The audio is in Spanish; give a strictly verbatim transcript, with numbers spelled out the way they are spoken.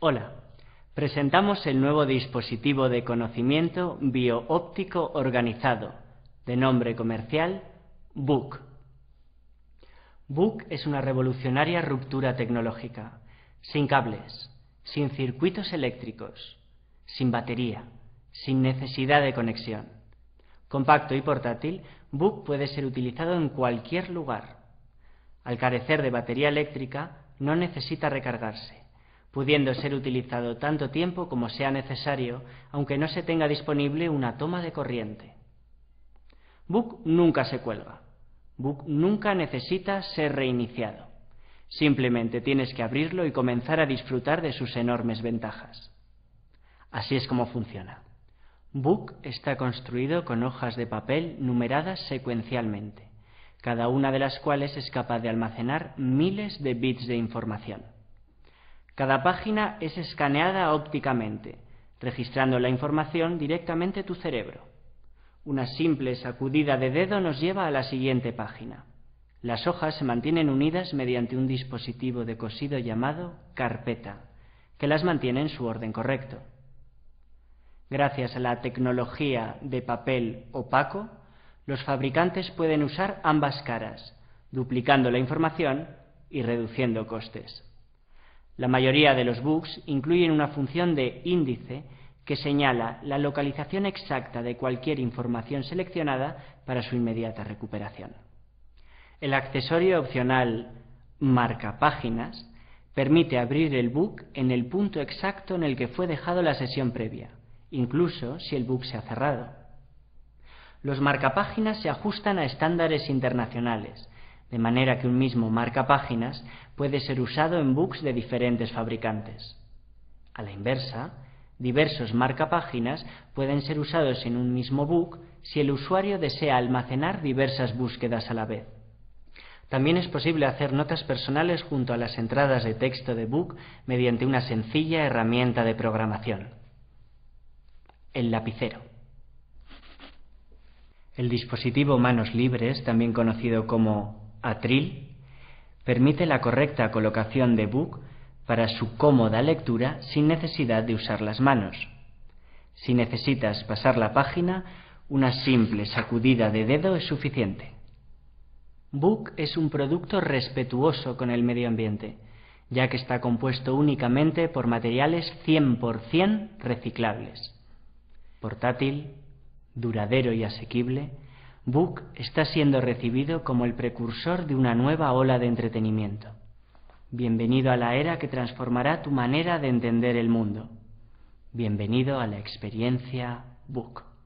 Hola, presentamos el nuevo dispositivo de conocimiento bioóptico organizado, de nombre comercial B O O C. B O O C es una revolucionaria ruptura tecnológica, sin cables, sin circuitos eléctricos, sin batería, sin necesidad de conexión. Compacto y portátil, B O O C puede ser utilizado en cualquier lugar. Al carecer de batería eléctrica, no necesita recargarse, pudiendo ser utilizado tanto tiempo como sea necesario, aunque no se tenga disponible una toma de corriente. B O O C nunca se cuelga. B O O C nunca necesita ser reiniciado. Simplemente tienes que abrirlo y comenzar a disfrutar de sus enormes ventajas. Así es como funciona. B O O C está construido con hojas de papel numeradas secuencialmente, cada una de las cuales es capaz de almacenar miles de bits de información. Cada página es escaneada ópticamente, registrando la información directamente tu cerebro. Una simple sacudida de dedo nos lleva a la siguiente página. Las hojas se mantienen unidas mediante un dispositivo de cosido llamado carpeta, que las mantiene en su orden correcto. Gracias a la tecnología de papel opaco, los fabricantes pueden usar ambas caras, duplicando la información y reduciendo costes. La mayoría de los B O O Cs incluyen una función de índice que señala la localización exacta de cualquier información seleccionada para su inmediata recuperación. El accesorio opcional marcapáginas permite abrir el B O O C en el punto exacto en el que fue dejado la sesión previa, incluso si el B O O C se ha cerrado. Los marcapáginas se ajustan a estándares internacionales, de manera que un mismo marcapáginas puede ser usado en B O O Cs de diferentes fabricantes. A la inversa, diversos marcapáginas pueden ser usados en un mismo B O O C si el usuario desea almacenar diversas búsquedas a la vez. También es posible hacer notas personales junto a las entradas de texto de B O O C mediante una sencilla herramienta de programación. El lapicero. El dispositivo manos libres, también conocido como atril, permite la correcta colocación de B O O C para su cómoda lectura sin necesidad de usar las manos. Si necesitas pasar la página, una simple sacudida de dedo es suficiente. B O O C es un producto respetuoso con el medio ambiente, ya que está compuesto únicamente por materiales cien por cien reciclables. Portátil, duradero y asequible, B O O C está siendo recibido como el precursor de una nueva ola de entretenimiento. Bienvenido a la era que transformará tu manera de entender el mundo. Bienvenido a la experiencia B O O C.